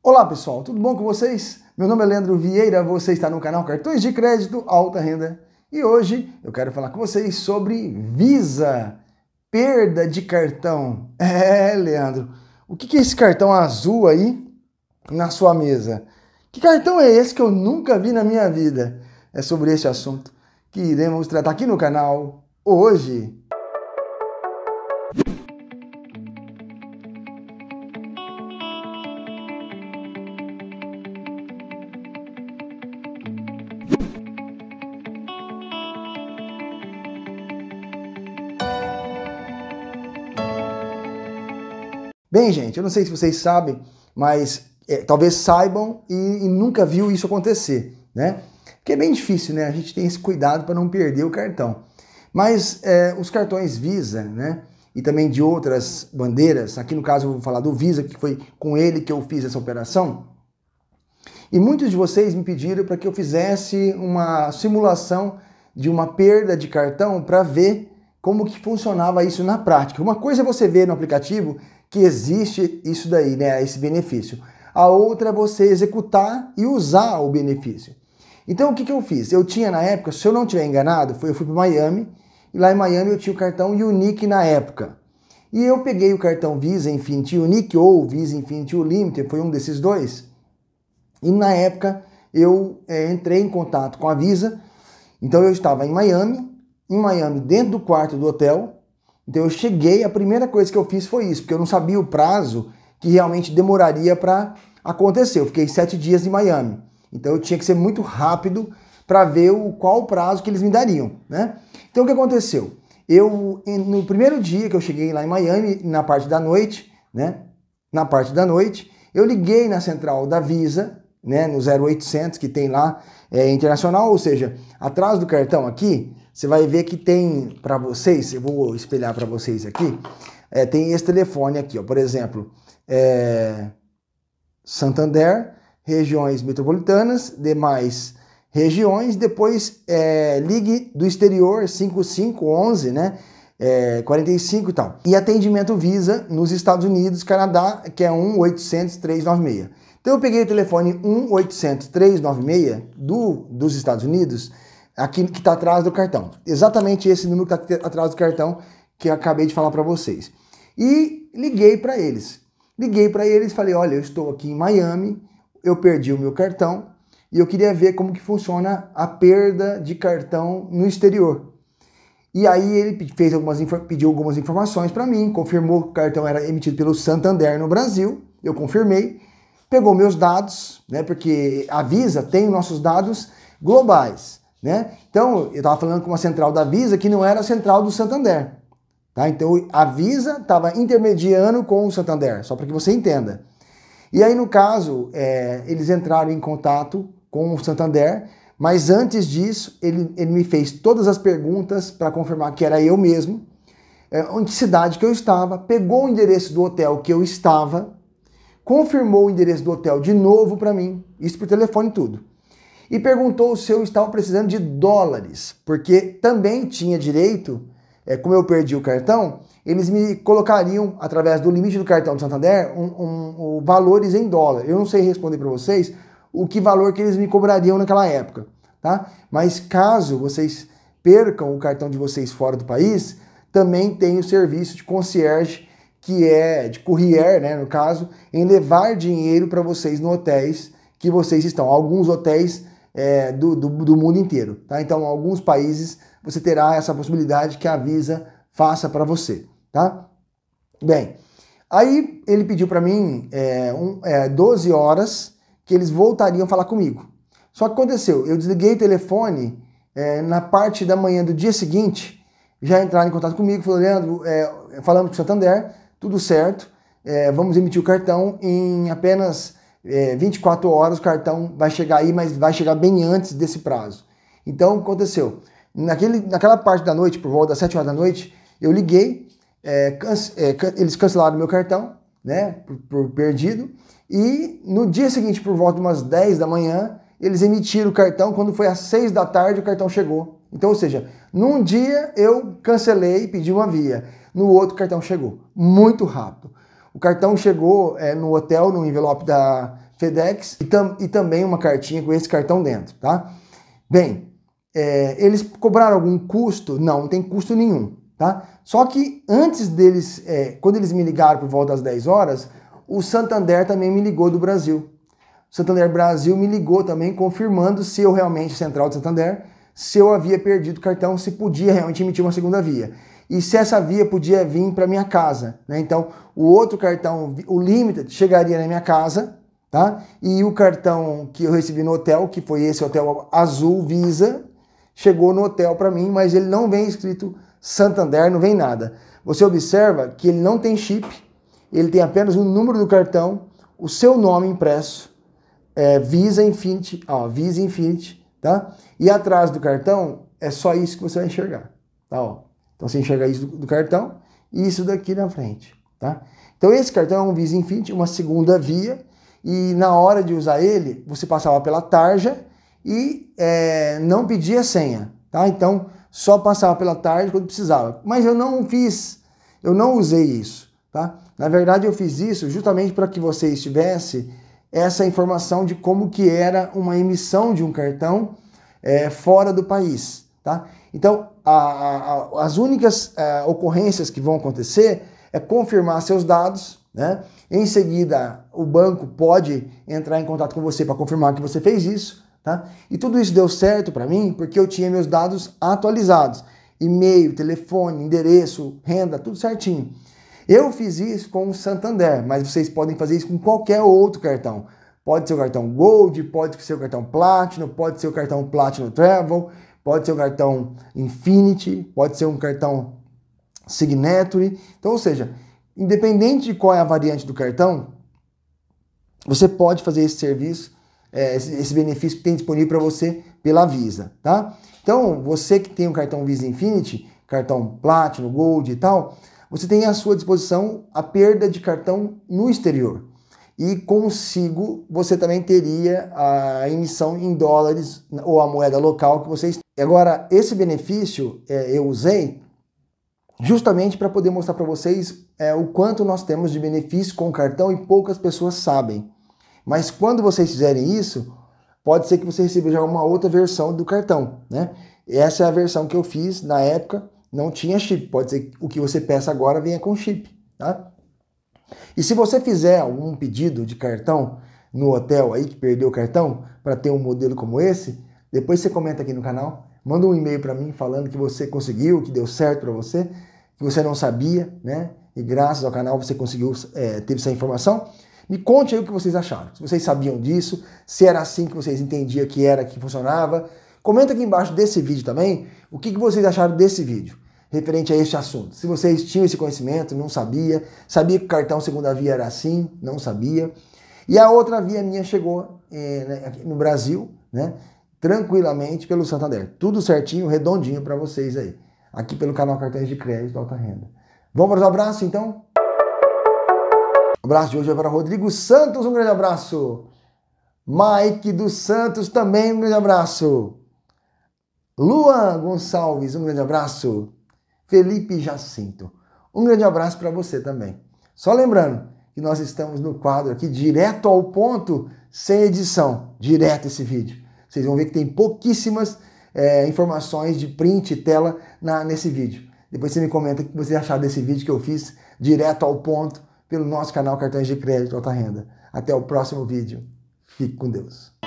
Olá pessoal, tudo bom com vocês? Meu nome é Leandro Vieira, você está no canal Cartões de Crédito Alta Renda e hoje eu quero falar com vocês sobre Visa, perda de cartão. Leandro, o que é esse cartão azul aí na sua mesa? Que cartão é esse que eu nunca vi na minha vida? É sobre esse assunto que iremos tratar aqui no canal hoje. Bem, gente, eu não sei se vocês sabem, mas talvez saibam e nunca viu isso acontecer, né? Porque é bem difícil, né? A gente tem esse cuidado para não perder o cartão. Mas os cartões Visa, né? E também de outras bandeiras, aqui no caso eu vou falar do Visa, que foi com ele que eu fiz essa operação. E muitos de vocês me pediram para que eu fizesse uma simulação de uma perda de cartão para ver como que funcionava isso na prática. Uma coisa é você ver no aplicativo que existe isso daí, né, esse benefício. A outra é você executar e usar o benefício. Então, o que eu fiz? Eu tinha na época, se eu não estiver enganado, eu fui para Miami, e lá em Miami eu tinha o cartão Unique na época. E eu peguei o cartão Visa Infinite Unique ou Visa Infinite Limited, foi um desses dois. E na época eu entrei em contato com a Visa, então eu estava em Miami, dentro do quarto do hotel. Então eu cheguei, a primeira coisa que eu fiz foi isso, porque eu não sabia o prazo que realmente demoraria para acontecer. Eu fiquei 7 dias em Miami, então eu tinha que ser muito rápido para ver qual o prazo que eles me dariam, né? Então o que aconteceu? Eu, no primeiro dia que eu cheguei lá em Miami, na parte da noite, né? Na parte da noite, eu liguei na central da Visa, né? No 0800 que tem lá, internacional, ou seja, atrás do cartão aqui, você vai ver que tem para vocês, eu vou espelhar para vocês aqui, tem esse telefone aqui, ó, por exemplo, Santander, regiões metropolitanas, demais regiões, depois ligue do exterior 5511, né, 45 e tal. E atendimento Visa nos Estados Unidos, Canadá, que é 1-800-396. Então eu peguei o telefone 1-800-396 dos Estados Unidos, aqui que está atrás do cartão. Exatamente esse número que está atrás do cartão que eu acabei de falar para vocês. E liguei para eles. Falei, olha, eu estou aqui em Miami, eu perdi o meu cartão e eu queria ver como que funciona a perda de cartão no exterior. E aí ele pediu algumas informações para mim, confirmou que o cartão era emitido pelo Santander no Brasil, eu confirmei, pegou meus dados, né, porque a Visa tem nossos dados globais, né? Então, eu estava falando com uma central da Visa que não era a central do Santander, tá? Então, a Visa estava intermediando com o Santander, só para que você entenda. E aí, no caso, eles entraram em contato com o Santander, mas antes disso, ele me fez todas as perguntas para confirmar que era eu mesmo, onde cidade que eu estava, pegou o endereço do hotel que eu estava, confirmou o endereço do hotel de novo para mim, isso por telefone e tudo. E perguntou se eu estava precisando de dólares, porque também tinha direito, como eu perdi o cartão, eles me colocariam, através do limite do cartão do Santander, valores em dólar. Eu não sei responder para vocês o que valor que eles me cobrariam naquela época, tá? Mas caso vocês percam o cartão de vocês fora do país, também tem o serviço de concierge, que é de courier, né, no caso, em levar dinheiro para vocês nos hotéis que vocês estão. Alguns hotéis do mundo inteiro, tá? Então, em alguns países você terá essa possibilidade que a Visa faça para você, tá? Bem, aí ele pediu para mim 12 horas que eles voltariam a falar comigo. Só que aconteceu, eu desliguei o telefone na parte da manhã do dia seguinte, já entraram em contato comigo, falou, Leandro, falamos com o Santander, tudo certo, vamos emitir o cartão em apenas 24 horas, o cartão vai chegar aí, mas vai chegar bem antes desse prazo. Então, o que aconteceu? Naquela parte da noite, por volta das 7 horas da noite, eu liguei, eles cancelaram meu cartão, né, por perdido, e no dia seguinte, por volta de umas 10 da manhã, eles emitiram o cartão, quando foi às 6 da tarde, o cartão chegou. Então, ou seja, num dia eu cancelei e pedi uma via, no outro o cartão chegou, muito rápido. O cartão chegou no hotel, no envelope da FedEx e também uma cartinha com esse cartão dentro, tá? Bem, eles cobraram algum custo? Não, não tem custo nenhum, tá? Só que antes deles, quando eles me ligaram por volta das 10 horas, o Santander também me ligou do Brasil. O Santander Brasil me ligou também confirmando se eu realmente, central do Santander, se eu havia perdido o cartão, se podia realmente emitir uma segunda via. E se essa via podia vir para minha casa, né? Então, o outro cartão, o Limited, chegaria na minha casa, tá? E o cartão que eu recebi no hotel, que foi esse hotel azul Visa, chegou no hotel para mim, mas ele não vem escrito Santander, não vem nada. Você observa que ele não tem chip, ele tem apenas o número do cartão, o seu nome impresso, Visa Infinite, ó, Visa Infinite, tá? E atrás do cartão é só isso que você vai enxergar, tá, ó. Então você enxerga isso do cartão e isso daqui na frente, tá? Então esse cartão é um Visa Infinite, uma segunda via, e na hora de usar ele, você passava pela tarja e não pedia senha, tá? Então só passava pela tarja quando precisava. Mas eu não fiz, eu não usei isso, tá? Na verdade eu fiz isso justamente para que vocês tivessem essa informação de como que era uma emissão de um cartão fora do país, tá? Então, as únicas ocorrências que vão acontecer é confirmar seus dados, né? Em seguida, o banco pode entrar em contato com você para confirmar que você fez isso, tá? E tudo isso deu certo para mim porque eu tinha meus dados atualizados. E-mail, telefone, endereço, renda, tudo certinho. Eu fiz isso com o Santander, mas vocês podem fazer isso com qualquer outro cartão. Pode ser o cartão Gold, pode ser o cartão Platinum, pode ser o cartão Platinum Travel, pode ser um cartão Infinity, pode ser um cartão Signature. Então, ou seja, independente de qual é a variante do cartão, você pode fazer esse serviço, esse benefício que tem disponível para você pela Visa, tá? Então, você que tem um cartão Visa Infinity, cartão Platinum, Gold e tal, você tem à sua disposição a perda de cartão no exterior. E consigo, você também teria a emissão em dólares ou a moeda local que vocês têm. Agora, esse benefício eu usei justamente para poder mostrar para vocês o quanto nós temos de benefício com o cartão e poucas pessoas sabem. Mas quando vocês fizerem isso, pode ser que você receba já uma outra versão do cartão, né? Essa é a versão que eu fiz na época, não tinha chip. Pode ser que o que você peça agora venha com chip, tá? E se você fizer algum pedido de cartão no hotel aí que perdeu o cartão para ter um modelo como esse, depois você comenta aqui no canal, manda um e-mail para mim falando que você conseguiu, que deu certo para você, que você não sabia, né? E graças ao canal você conseguiu, teve essa informação. Me conte aí o que vocês acharam, se vocês sabiam disso, se era assim que vocês entendiam que era, que funcionava. Comenta aqui embaixo desse vídeo também o que vocês acharam desse vídeo referente a este assunto. Se vocês tinham esse conhecimento, não sabia, sabia que o cartão segunda via era assim, não sabia. E a outra via minha chegou no Brasil, né, tranquilamente pelo Santander. Tudo certinho, redondinho para vocês aí, aqui pelo canal Cartões de Crédito Alta Renda. Vamos para os abraços, então? O abraço de hoje é para Rodrigo Santos, um grande abraço. Mike dos Santos, também um grande abraço. Luan Gonçalves, um grande abraço. Felipe Jacinto, um grande abraço para você também. Só lembrando que nós estamos no quadro aqui, direto ao ponto, sem edição, direto esse vídeo. Vocês vão ver que tem pouquíssimas informações de print e tela nesse vídeo. Depois você me comenta o que você achar desse vídeo que eu fiz, direto ao ponto, pelo nosso canal Cartões de Crédito Alta Renda. Até o próximo vídeo. Fique com Deus.